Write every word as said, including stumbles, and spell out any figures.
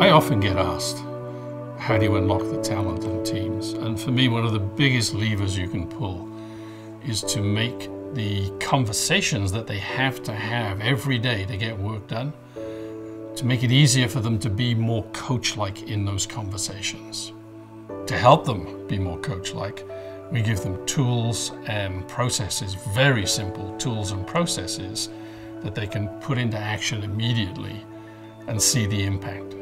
I often get asked, how do you unlock the talent in teams? And for me, one of the biggest levers you can pull is to make the conversations that they have to have every day to get work done, to make it easier for them to be more coach-like in those conversations. To help them be more coach-like, we give them tools and processes, very simple tools and processes that they can put into action immediately and see the impact.